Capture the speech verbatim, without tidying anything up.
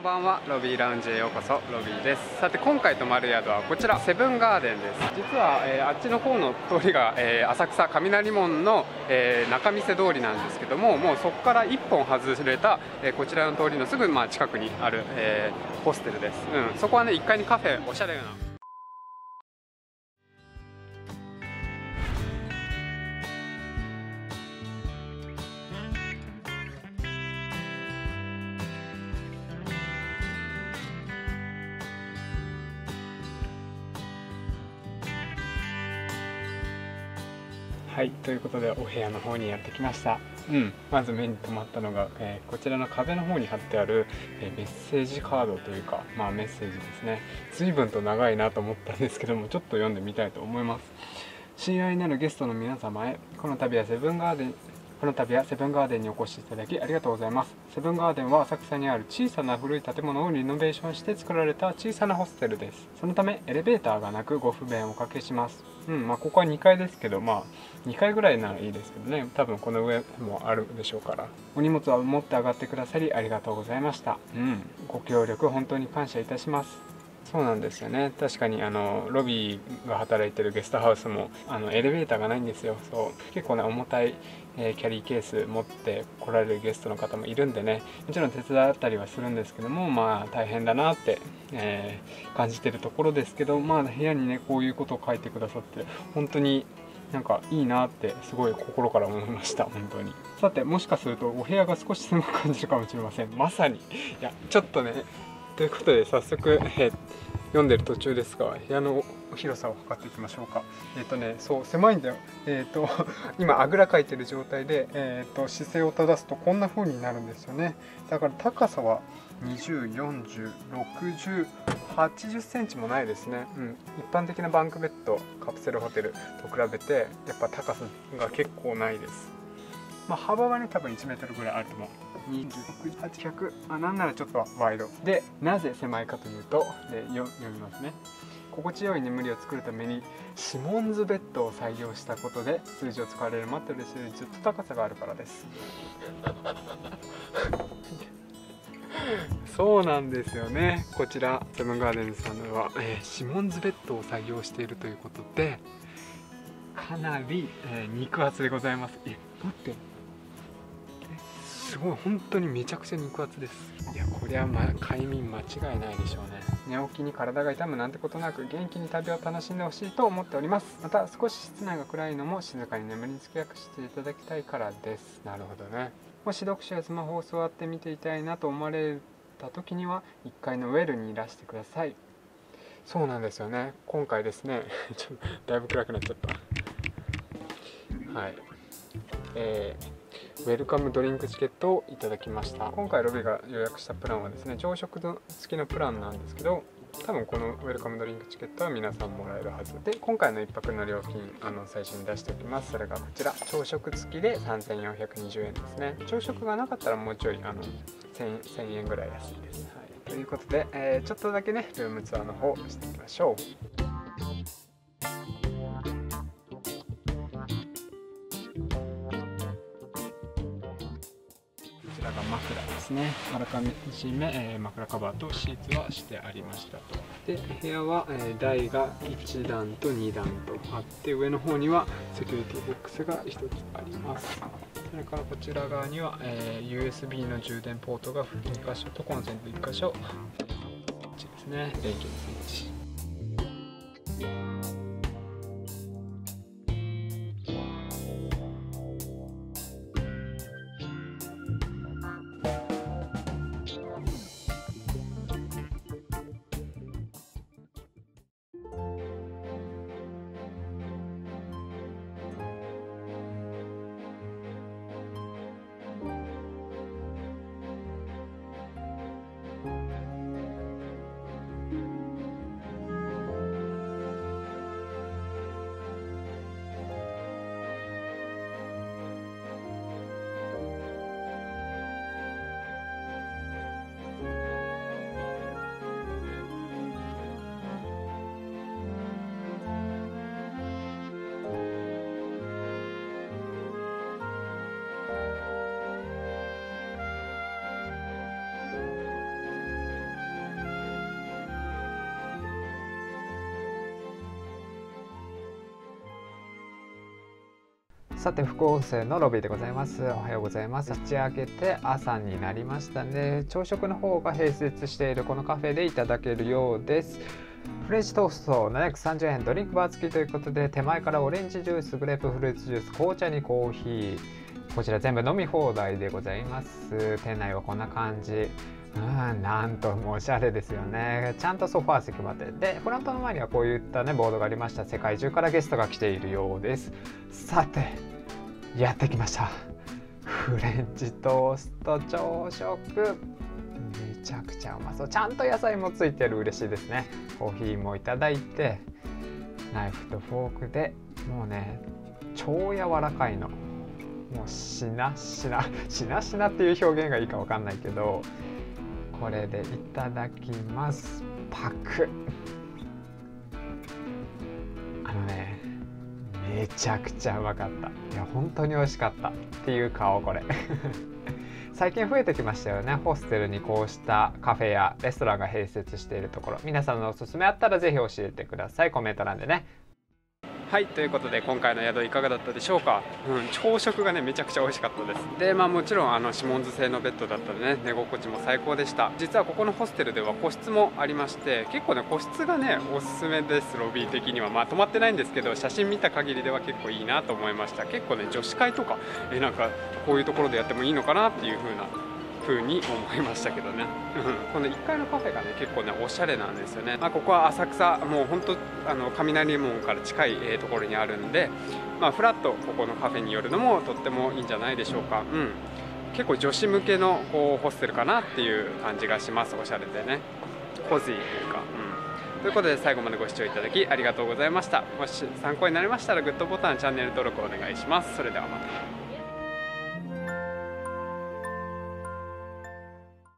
んばんは、ロビーラウンジへようこそ。ロビーです。さて、今回泊まる宿はこちらセブンガーデンです。実は、えー、あっちの方の通りが、えー、浅草雷門の、えー、仲見世通りなんですけども、もうそこからいっぽん外れた、えー、こちらの通りのすぐ、まあ、近くにある、えー、ホステルです、うん、そこはねいっかいにカフェ、おしゃれなはい、ということでお部屋の方にやってきました。うん、まず目に留まったのが、えー、こちらの壁の方に貼ってある、えー、メッセージカードというか、まあメッセージですね。随分と長いなと思ったんですけども、ちょっと読んでみたいと思います。親愛なるゲストの皆様へ、この度はセブンガーデンこの度はセブンガーデンにお越しいただきありがとうございます。セブンガーデンは浅草にある小さな古い建物をリノベーションして作られた小さなホステルです。そのためエレベーターがなくご不便をおかけします。うん、まあここはにかいですけど、まあにかいぐらいならいいですけどね、多分この上もあるでしょうから。お荷物は持って上がってくださりありがとうございました。うん、ご協力本当に感謝いたします。そうなんですよね。確かにあのロビーが働いてるゲストハウスもあのエレベーターがないんですよ。そう結構ね重たい、えー、キャリーケース持って来られるゲストの方もいるんでね、もちろん手伝ったりはするんですけども、まあ大変だなって、えー、感じてるところですけど、まあ部屋にねこういうことを書いてくださって本当になんかいいなってすごい心から思いました。本当に。さて、もしかするとお部屋が少し狭く感じるかもしれません。まさにいやちょっとねということで早速、えー、読んでる途中ですが部屋の広さを測っていきましょうか。えっとねそう狭いんだよ。えっと今あぐらかいてる状態で、えっと姿勢を正すとこんな風になるんですよね。だから高さはにじゅう、よんじゅう、ろくじゅう、はちじゅっセンチもないですね。うん、一般的なバンクベッドカプセルホテルと比べてやっぱ高さが結構ないです。まあ、幅はね多分いちメートルぐらいあると思う。にじゅう、はっぴゃく、あ、なんならちょっとワイドで、なぜ狭いかというと、で読みますね。心地よい眠りを作るためにシモンズベッドを採用したことで通常使われるマットレスよりずっと高さがあるからですそうなんですよね。こちらセブンガーデンさんでは、えー、シモンズベッドを採用しているということでかなり、えー、肉厚でございます。え、待って、すごい本当にめちゃくちゃ肉厚です。いやこれはま快眠間違いないでしょうね。寝起きに体が痛むなんてことなく元気に旅を楽しんでほしいと思っております。また少し室内が暗いのも静かに眠りにつきやすくしていただきたいからです。なるほどね。もし読書やスマホを座って見ていたいなと思われた時にはいっかいのウェルにいらしてください。そうなんですよね。今回ですねちょっとだいぶ暗くなっちゃった。はい、えーウェルカムドリンクチケットをいただきました。今回ロビーが予約したプランはですね朝食付きのプランなんですけど、多分このウェルカムドリンクチケットは皆さんもらえるはずで、今回のいっぱくの料金あの最初に出しておきます。それがこちら朝食付きでさんぜんよんひゃくにじゅうえんですね。朝食がなかったらもうちょいあの せんえんぐらい安いです、はい、ということで、えー、ちょっとだけねルームツアーの方をしていきましょう。枕ですね。あらかじめ、えー、枕カバーとシーツはしてありましたと。で部屋は、えー、台がいちだんとにだんとあって、上の方にはセキュリティボックスがひとつあります。それからこちら側には、えー、ユーエスビー の充電ポートがにかしょとコンセントいっかしょ、こっちですね、電源スイッチ。さて副音声のロビーでございます。おはようございます。立ち上げて朝になりましたね。朝食の方が併設しているこのカフェでいただけるようです。フレンチトーストななひゃくさんじゅうえん、ドリンクバー付きということで、手前からオレンジジュース、グレープフルーツジュース、紅茶にコーヒー、こちら全部飲み放題でございます。店内はこんな感じ。うん、なんともおしゃれですよね。ちゃんとソファー席までで、フロントの前にはこういったねボードがありました。世界中からゲストが来ているようです。さてやってきました。フレンチトースト朝食、めちゃくちゃうまそう。ちゃんと野菜もついてる、嬉しいですね。コーヒーもいただいて、ナイフとフォークでもうね、超柔らかいの、もうしなしなしなしなっていう表現がいいかわかんないけど、これでいただきます。パクッ。あのね、めちゃくちゃうまかった。いや本当に美味しかったっていう顔これ最近増えてきましたよね。ホステルにこうしたカフェやレストランが併設しているところ、皆さんのおすすめあったらぜひ教えてください。コメント欄でね。はい、ということで今回の宿いかがだったでしょうか。うん、朝食がねめちゃくちゃ美味しかったです。でまあもちろんあのシモンズ製のベッドだったのでね、寝心地も最高でした。実はここのホステルでは個室もありまして、結構ね個室がねおすすめです。ロビー的にはまあ泊まってないんですけど、写真見た限りでは結構いいなと思いました。結構ね女子会とかえなんかこういうところでやってもいいのかなっていう風な風に思いましたけどねこのいっかいのカフェがね結構ねおしゃれなんですよね。まあ、ここは浅草、もうほんとあの雷門から近い、えー、ところにあるんで、まあ、フラッとここのカフェに寄るのもとってもいいんじゃないでしょうか。うん、結構女子向けのこうホステルかなっていう感じがします。おしゃれでねコージーというか、うん、ということで最後までご視聴いただきありがとうございました。もし参考になりましたらグッドボタン、チャンネル登録お願いします。それではまた。